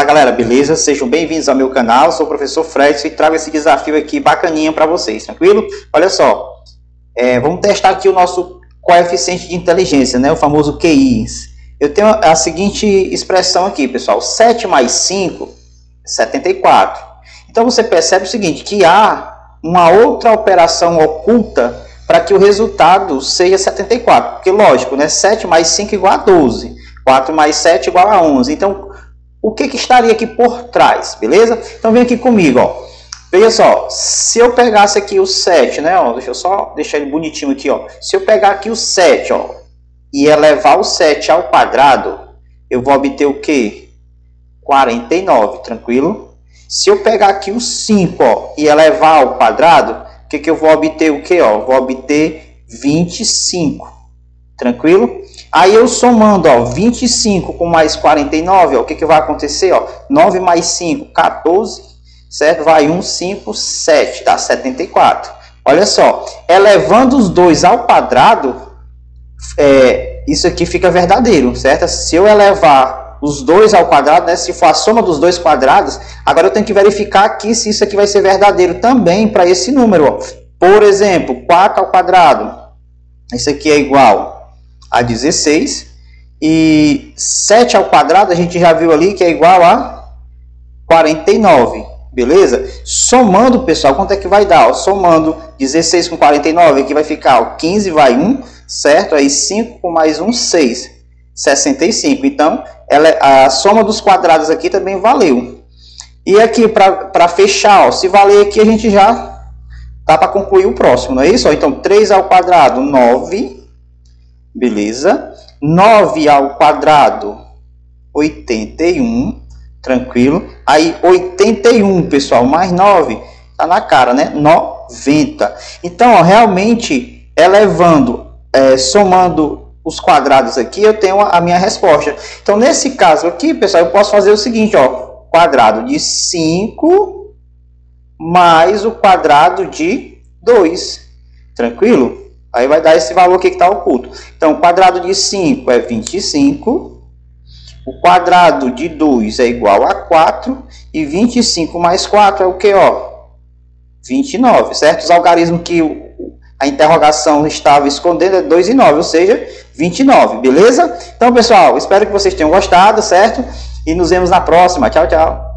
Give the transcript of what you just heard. Fala galera, beleza? Sejam bem-vindos ao meu canal, sou o professor Fred e trago esse desafio aqui bacaninha para vocês, tranquilo? Olha só, vamos testar aqui o nosso coeficiente de inteligência, né? O famoso QI. Eu tenho a seguinte expressão aqui, pessoal, 7 mais 5, 74. Então você percebe o seguinte, que há uma outra operação oculta para que o resultado seja 74, porque lógico, né? 7 mais 5 igual a 12, 4 mais 7 igual a 11, então o que estaria aqui por trás, beleza? Então vem aqui comigo, ó. Veja só, se eu pegasse aqui o 7, né, ó, deixa eu só deixar ele bonitinho aqui, ó. Se eu pegar aqui o 7, ó, e elevar o 7 ao quadrado, eu vou obter o quê? 49, tranquilo? Se eu pegar aqui o 5, ó, e elevar ao quadrado, o que eu vou obter o quê, ó? Vou obter 25, tranquilo? Aí eu somando, ó, 25 com mais 49, ó, o que que vai acontecer, ó? 9 mais 5, 14, certo? Vai 1, 5, 7, dá 74. Olha só, elevando os dois ao quadrado, isso aqui fica verdadeiro, certo? Se eu elevar os dois ao quadrado, né, se for a soma dos dois quadrados, agora eu tenho que verificar aqui se isso aqui vai ser verdadeiro também para esse número, ó. Por exemplo, 4 ao quadrado, isso aqui é igual a 16, e 7 ao quadrado a gente já viu ali que é igual a 49, beleza? Somando, pessoal, quanto é que vai dar? Ó, somando 16 com 49, aqui vai ficar, ó, 15 vai 1, certo? Aí 5 com mais 1, 6, 65. Então, a soma dos quadrados aqui também valeu. E aqui, para fechar, ó, se valer aqui, a gente já dá para concluir o próximo, não é isso? Ó, então, 3 ao quadrado, 9. Beleza? 9 ao quadrado, 81. Tranquilo? Aí, 81, pessoal, mais 9, tá na cara, né? 90. Então, ó, realmente, elevando, somando os quadrados aqui, eu tenho a minha resposta. Então, nesse caso aqui, pessoal, eu posso fazer o seguinte, ó. Quadrado de 5 mais o quadrado de 2. Tranquilo? Aí vai dar esse valor aqui que está oculto. Então, o quadrado de 5 é 25. O quadrado de 2 é igual a 4. E 25 mais 4 é o que, ó? 29, certo? Os algarismos que a interrogação estava escondendo é 2 e 9, ou seja, 29, beleza? Então, pessoal, espero que vocês tenham gostado, certo? E nos vemos na próxima. Tchau, tchau.